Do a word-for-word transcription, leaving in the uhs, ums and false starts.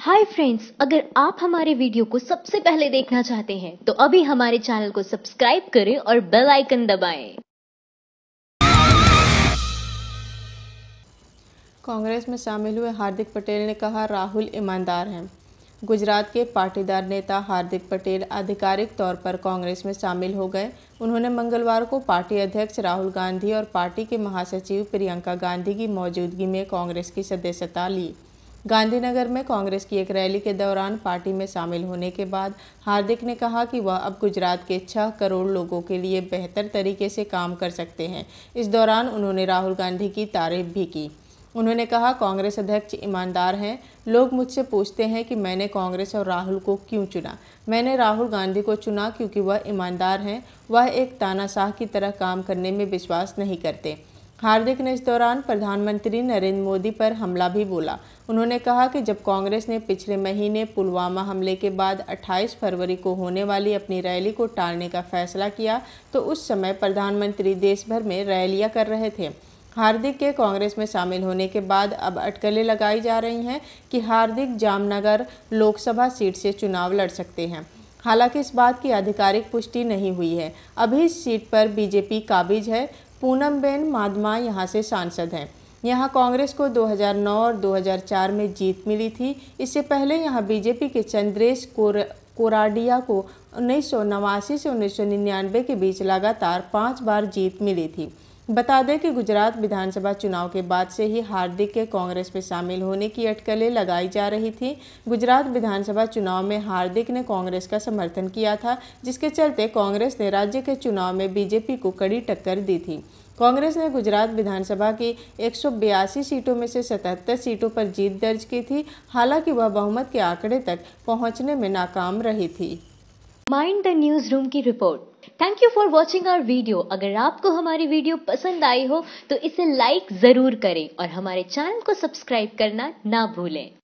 Hi friends, अगर आप हमारे वीडियो को सबसे पहले देखना चाहते हैं तो अभी हमारे चैनल को सब्सक्राइब करें और बेल आइकन दबाएं। कांग्रेस में शामिल हुए हार्दिक पटेल ने कहा, राहुल ईमानदार हैं। गुजरात के पाटीदार नेता हार्दिक पटेल आधिकारिक तौर पर कांग्रेस में शामिल हो गए। उन्होंने मंगलवार को पार्टी अध्यक्ष राहुल गांधी और पार्टी के महासचिव प्रियंका गांधी की मौजूदगी में कांग्रेस की सदस्यता ली। गांधीनगर में कांग्रेस की एक रैली के दौरान पार्टी में शामिल होने के बाद हार्दिक ने कहा कि वह अब गुजरात के छह करोड़ लोगों के लिए बेहतर तरीके से काम कर सकते हैं। इस दौरान उन्होंने राहुल गांधी की तारीफ भी की। उन्होंने कहा, कांग्रेस अध्यक्ष ईमानदार हैं। लोग मुझसे पूछते हैं कि मैंने कांग्रेस और राहुल को क्यों चुना। मैंने राहुल गांधी को चुना क्योंकि वह ईमानदार हैं। वह एक तानाशाह की तरह काम करने में विश्वास नहीं करते। हार्दिक ने इस दौरान प्रधानमंत्री नरेंद्र मोदी पर हमला भी बोला। उन्होंने कहा कि जब कांग्रेस ने पिछले महीने पुलवामा हमले के बाद अट्ठाईस फरवरी को होने वाली अपनी रैली को टालने का फैसला किया तो उस समय प्रधानमंत्री देश भर में रैलियां कर रहे थे। हार्दिक के कांग्रेस में शामिल होने के बाद अब अटकलें लगाई जा रही हैं कि हार्दिक जामनगर लोकसभा सीट से चुनाव लड़ सकते हैं। हालांकि इस बात की आधिकारिक पुष्टि नहीं हुई है। अभी इस सीट पर बीजेपी काबिज है। पूनमबेन माधमा यहां से सांसद हैं। यहां कांग्रेस को दो हज़ार नौ और दो हज़ार चार में जीत मिली थी। इससे पहले यहां बीजेपी के चंद्रेश कोराडिया को उन्नीस सौ नवासी से उन्नीस सौ निन्यानवे के बीच लगातार पाँच बार जीत मिली थी। बता दें कि गुजरात विधानसभा चुनाव के बाद से ही हार्दिक के कांग्रेस में शामिल होने की अटकलें लगाई जा रही थी। गुजरात विधानसभा चुनाव में हार्दिक ने कांग्रेस का समर्थन किया था, जिसके चलते कांग्रेस ने राज्य के चुनाव में बीजेपी को कड़ी टक्कर दी थी। कांग्रेस ने गुजरात विधानसभा की एक सौ बयासी सीटों में से सतहत्तर सीटों पर जीत दर्ज की थी। हालांकि वह बहुमत के आंकड़े तक पहुँचने में नाकाम रही थी। माइंड द न्यूज रूम की रिपोर्ट। Thank you for watching our video. अगर आपको हमारी वीडियो पसंद आई हो तो इसे लाइक जरूर करें और हमारे चैनल को सब्सक्राइब करना ना भूलें।